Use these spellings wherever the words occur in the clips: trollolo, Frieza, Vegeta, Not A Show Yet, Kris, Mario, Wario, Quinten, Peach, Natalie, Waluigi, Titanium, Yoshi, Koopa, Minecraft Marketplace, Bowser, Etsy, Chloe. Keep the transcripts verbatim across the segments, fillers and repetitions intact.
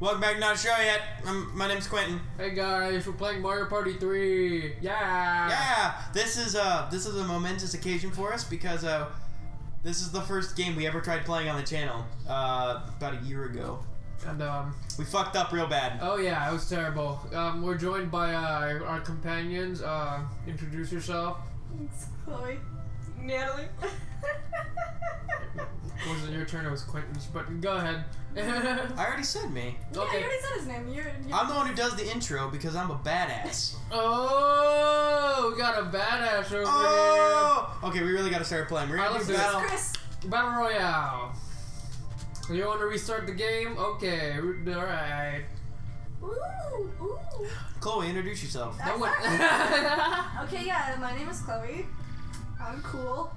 Welcome back to Not A Show Yet. I'm, my name's Quinten. Hey guys, we're playing Mario Party three. Yeah. Yeah. This is a this is a momentous occasion for us because uh, this is the first game we ever tried playing on the channel uh, about a year ago. And um, we fucked up real bad. Oh yeah, it was terrible. Um, we're joined by uh, our companions. Uh, introduce yourself. It's Chloe. Natalie. It wasn't your turn, it was Quinten's, but go ahead. I already said me. Yeah, okay. You already said his name. You're, you're I'm the one who does the intro because I'm a badass. Oh, we got a badass over oh! here. Okay, we really got to start playing. We're going to do battle. Chris. Battle Royale. You want to restart the game? Okay, alright. Ooh, ooh. Chloe, introduce yourself. That one. Okay, yeah, my name is Chloe. I'm cool.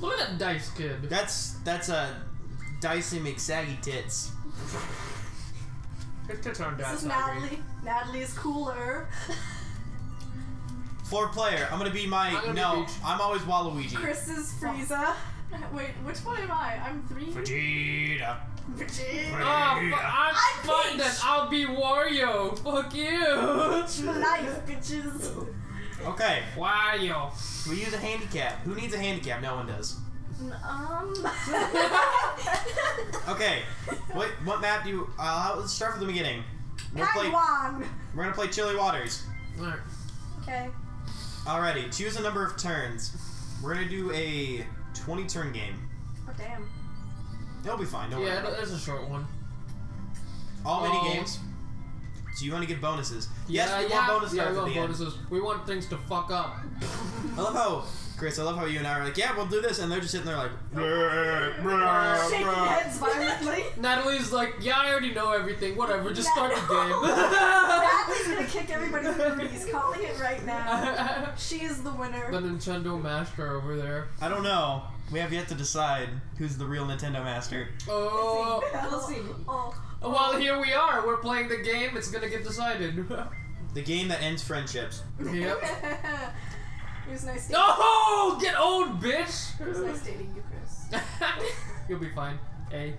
Look at that dice, kid. That's that's a dicey McSaggy tits. His tits aren't dice. This is Natalie. Natalie is cooler. Four player. I'm gonna be my I'm gonna no. Be I'm always Waluigi. Chris is Frieza. Wait, which one am I? I'm three. Vegeta. Vegeta. Oh, fuck, I'm, I'm fine then. I'll be Wario. Fuck you. Life, bitches. Okay. Wario. We use a handicap. Who needs a handicap? No one does. Um. Okay. What what map do you? Uh, let's start from the beginning. We're play, We're gonna play Chilly Waters. Alright. Okay. Alrighty. Choose a number of turns. We're gonna do a twenty turn game. Oh damn. It'll be fine. Don't yeah, worry. Yeah, that's a short one. All oh. mini games. So you want to get bonuses? Yes, yeah, we yeah. want bonuses. Yeah, we want bonuses. End. We want things to fuck up. I love how, Chris. I love how you and I are like, yeah, we'll do this, and they're just sitting there like, brr, brr, shaking brr. heads violently. Natalie's like, yeah, I already know everything. Whatever, just start the game. Natalie's gonna kick everybody through. He's calling it right now. She is the winner. The Nintendo Master over there. I don't know. We have yet to decide who's the real Nintendo Master. Oh, we'll see. Oh. Well, here we are. We're playing the game. It's gonna get decided. The game that ends friendships. Yep. It was nice dating. Oh, get old, bitch! It was nice dating you, Chris. You'll be fine. A.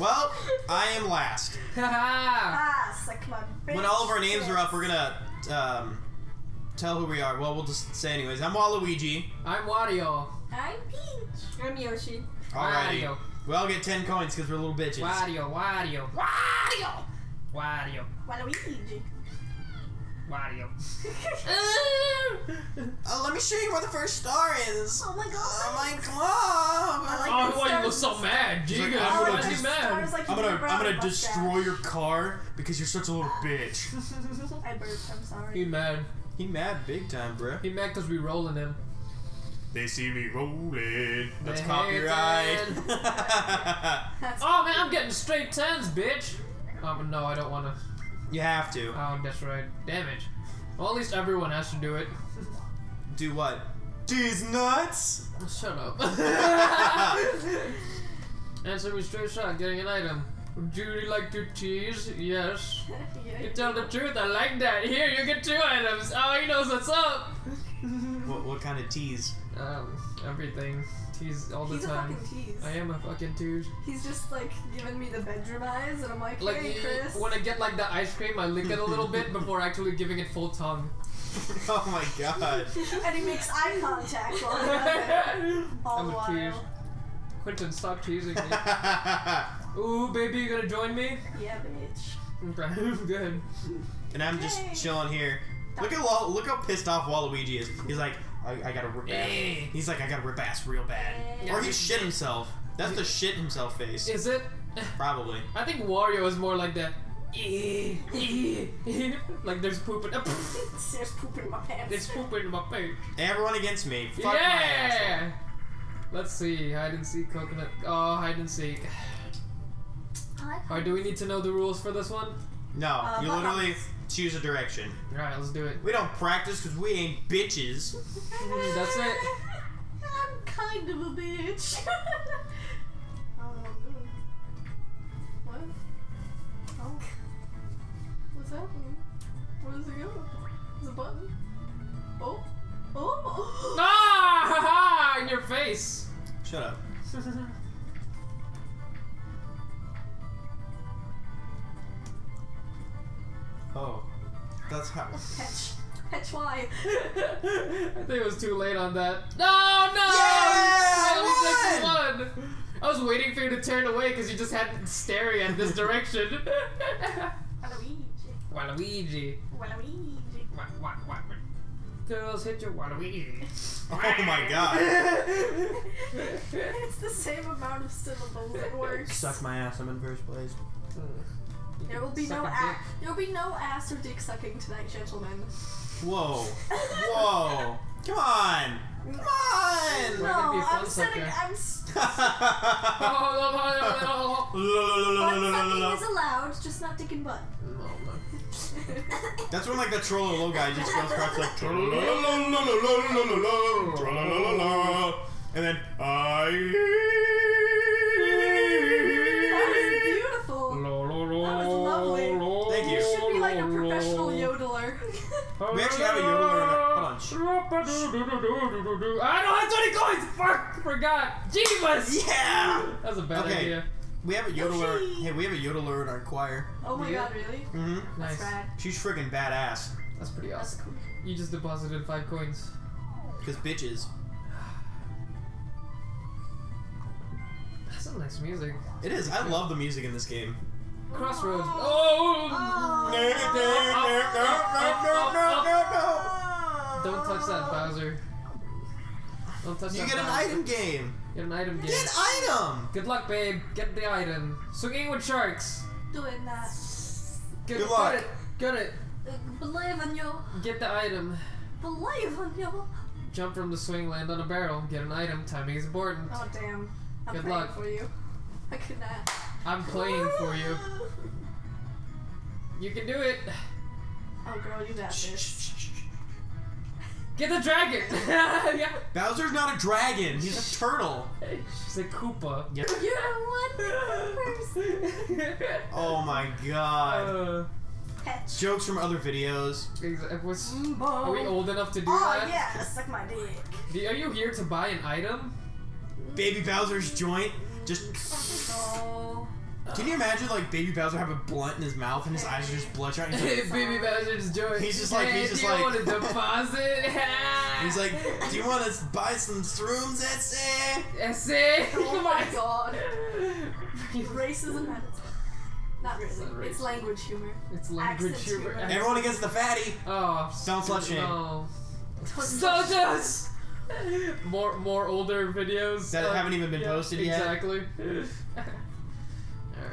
Well, I am last. Ah, suck my bitch. When all of our names are up, we're gonna um, tell who we are. Well, we'll just say anyways. I'm Waluigi. I'm Wario. I'm Peach. I'm Yoshi. Alrighty. Wario. We all get ten coins because we're little bitches. Wario, Wario, Wario, Wario, Waluigi, Wario. uh, let me show you where the first star is. Oh my god! Oh my god! Like oh, why you look so mad? Like, I'm, I'm gonna, just, mad. Like I'm gonna, I'm gonna destroy your car because you're such a little bitch. I burped. I'm sorry. He mad. He mad big time, bro. He mad because we rolling him. They see me rolling. That's they copyright. That's oh man, I'm getting straight tens, bitch. Um, no, I don't want to. You have to. Oh, that's right. Damage. Well, at least everyone has to do it. Do what? These nuts. Oh, shut up. Answer me straight shot. Getting an item. Do you like to tease? Yes. Yeah, you tell the truth. I like that. Here, you get two items. Oh, he knows what's up. What, what kind of tease? Um, everything. Tease all the He's time. He's a fucking tease. I am a fucking tease. He's just like giving me the bedroom eyes, and I'm like, like hey, Chris. When I get like the ice cream, I lick it a little bit before actually giving it full tongue. Oh my god. And he makes eye contact while I'm all the while. Quinten, stop teasing me. Ooh, baby, you gonna join me? Yeah, bitch. Okay, good. And I'm okay. just chilling here. Look at Wal look how pissed off Waluigi is. He's like, I, I gotta rip ass. Hey. He's like, I gotta rip ass real bad. Hey. Or he shit himself. That's the shit himself face. Is it? Probably. I think Wario is more like that. Like there's poop in There's poop in my pants. There's poop in my pants. Everyone against me. Fuck yeah. my ass. Let's see. Hide and seek, coconut. Oh, hide and seek. Alright, do we need to know the rules for this one? No. Uh, you literally... House. Choose a direction. Alright, let's do it. We don't practice because we ain't bitches. That's it. I'm kind of a bitch. um, what? Oh. What's happening? Where does it go? There's a button. Oh. Oh. Ah! In your face. Shut up. Oh. That's how. Petch. Petch, why? I think it was too late on that. No, no! Yeah! I was like, one! I was waiting for you to turn away because you just had been staring at this direction. Waluigi. Waluigi. Waluigi. What, what, what? Girls, hit your Waluigi. Oh my god. It's the same amount of syllables and words. Suck my ass, I'm in first place. There will be no ass. There will be no ass or dick sucking tonight, gentlemen. Whoa. Whoa. Come on. Come on. No, I'm sitting. I'm. Oh, sucking is allowed, just not dick and butt. That's when like the trollolo guy just goes across like trollolo, and then I. That was beautiful. That was lovely. Thank you. You should be like a professional yodeler. We actually have a yodeler in our punch. I don't have twenty coins. Fuck, forgot. Jesus. Yeah. That was a bad okay. idea. We have a yodeler. Yoshi. Hey, we have a yodeler in our choir. Oh my yeah. god, really? Mm-hmm. Nice. That's rad. She's friggin' badass. That's pretty awesome. That's cool. You just deposited five coins. Cause bitches. That's some nice music. It is. I love the music in this game. Crossroads. Oh! Oh. No, no, no, no, no, no, no, no! Don't touch that, Bowser. Don't touch you that. You get an Bowser. Item game. Get an item game. Get an item! Good luck, babe. Get the item. Swinging with sharks. Doing that. Get, Good luck. Get it. Get it. Believe in you. Get the item. Believe in you. Jump from the swing, land on a barrel. Get an item. Timing is important. Oh, damn. I'm Good luck. for you. I could not. I'm playing for you. You can do it. Oh, girl, you got this. Get the dragon! Yeah. Bowser's not a dragon, he's a turtle. She's a Koopa. Yep. You're a wonderful person. Oh my god. Uh, Jokes from other videos. Was, are we old enough to do oh, that? Oh yeah, suck my dick. Are you here to buy an item? Baby Bowser's joint? Just. Oh. Can you imagine, like, Baby Bowser having a blunt in his mouth and his eyes are just bloodshot? Like, hey, Baby Bowser's joint. He's just like, hey, he's just do like. Do you want to deposit? He's like, do you want to buy some shrooms, Etsy? Etsy? Oh my god. Racism and Not really. It's language humor. It's language humor. humor. Everyone against the fatty. Oh. Don't slut shame. No. So just. More, more older videos. That um, haven't even been yeah, posted yet. Exactly.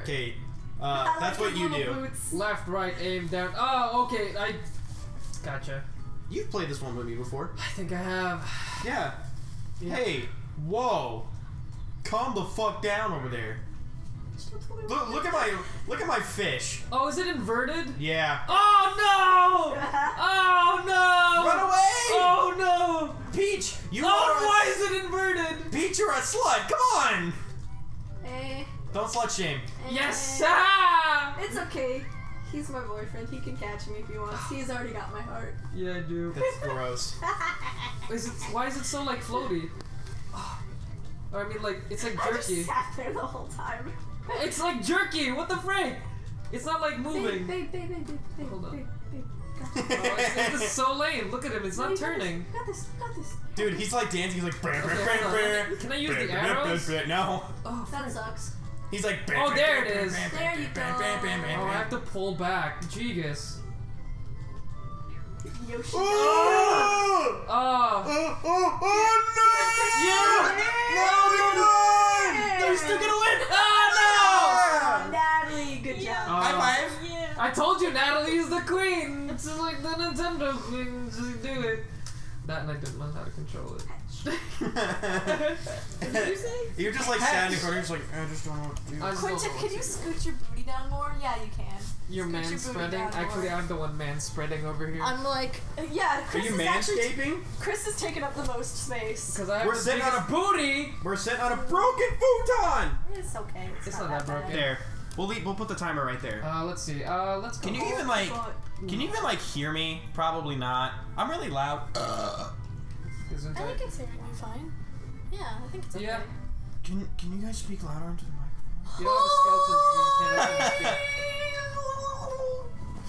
Okay, uh, like that's what you do. Boots. Left, right, aim, down. Oh, okay, I... Gotcha. You've played this one with me before. I think I have. Yeah. yeah. Hey, whoa. Calm the fuck down over there. Look, look at my, look at my fish. Oh, is it inverted? Yeah. Oh, no! Oh, no! Run away! Oh, no! Peach, you oh, are... why is it inverted? Peach, you're a slut, come on! Hey. Don't slut shame. Hey. Yes! Ah! It's okay. He's my boyfriend. He can catch me if he wants. He's already got my heart. Yeah, I do. That's gross. Is it, why is it so, like, floaty? Oh. Or, I mean, like, it's like jerky. I just sat there the whole time. It's like jerky! What the frick? It's not, like, moving. Babe, babe, babe, babe, babe, babe, Hold on. Babe, babe. Oh, this is so lame. Look at him. It's not turning. Got this. Got this. Dude, he's like dancing. He's like. Brr, brr, brr, brr. Can I use brr, the arrows? Brr, brr, brr. No. Oh, that sucks. He's like. Brr, oh, there brr, it is. Brr, brr, there you brr, go. Brr, brr, brr, oh, I have to pull back. Jeegus. Yoshi. Oh! Oh! Oh! Oh, oh no! Yeah! No! They're no, no, no, no. still gonna win. Oh no! Natalie, good job. Yeah. Uh, High five. Yeah. I told you, Natalie is the queen. It's just like the Nintendo thing, just do it. That and I didn't learn how to control it. What did you say? You're just like standing in the corner, just like, I just don't know what to do. Quinten, can you scoot your booty down more? Yeah, you can. You're scoot man your spreading? Actually, more. I'm the one man spreading over here. I'm like, uh, yeah, Chris. Are you manscaping? Chris is taking up the most space. Because I We're sitting on a booty! We're sitting on a broken futon! It's okay. It's, it's not, not that, that broken. There. We'll leave, we'll put the timer right there. Uh, let's see. Uh, let's go. Can you even like? Can you even like hear me? Probably not. I'm really loud. Uh, Isn't I think it's hearing you fine. Yeah, I think it's okay. Yeah. Can Can you guys speak louder into the microphone? You don't have a skeleton.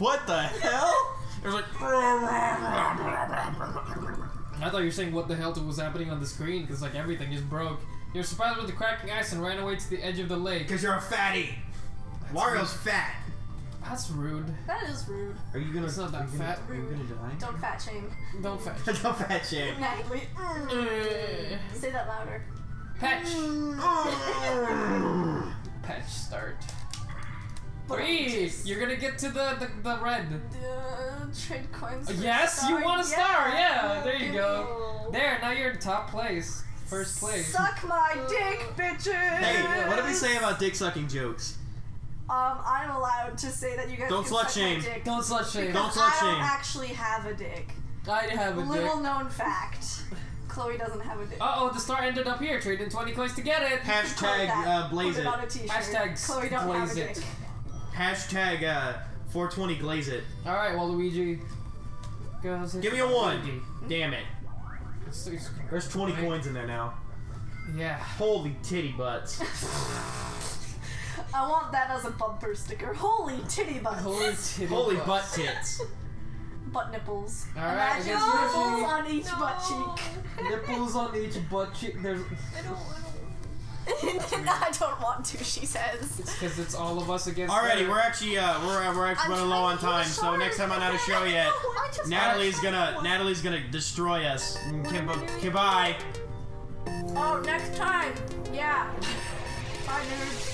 What the hell? It was like... I thought you were saying what the hell was happening on the screen, because like everything just broke. You were surprised with the cracking ice and ran away to the edge of the lake. Because you're a fatty. That's Wario's rude. fat. That's rude. That is rude. Are you gonna... It's not that fat. Gonna, are you gonna die? Don't fat shame. Don't fat shame. Don't fat shame. Natalie. Mm. Say that louder. Patch. Mm. Patch start. Please, you're gonna get to the the, the red. Uh, trade coins. Yes, star. You want a star. Yeah, yeah. There you go. There, now you're in top place, first place. Suck my dick, bitches. Hey, what did we say about dick sucking jokes? Um, I'm allowed to say that you guys don't slut shame. Don't slut shame. Don't slut shame. I don't actually have a dick. I have a Little dick. Little known fact. Chloe doesn't have a dick. Uh oh, the star ended up here. Trading twenty coins to get it. Hashtag uh, blaze it. Hashtag Chloe don't blaze have a dick. It. Hashtag uh, four twenty glaze it. All right, Waluigi. Well, give me a one. Damn it. There's twenty right. coins in there now. Yeah. Holy titty butts. I want that as a bumper sticker. Holy titty butts. Holy titty Holy butts. butt tits. Butt nipples. All right, Imagine nipples really... on each no. butt cheek. Nipples on each butt cheek. There's. I don't. I don't. I don't want to, she says. It's because it's all of us against. Alrighty, her. we're actually uh, we're uh, we're actually running low on time, so next time I'm not a show yet, Natalie's gonna one. Natalie's gonna destroy us. Goodbye. Oh, next time, yeah. Bye, nerds.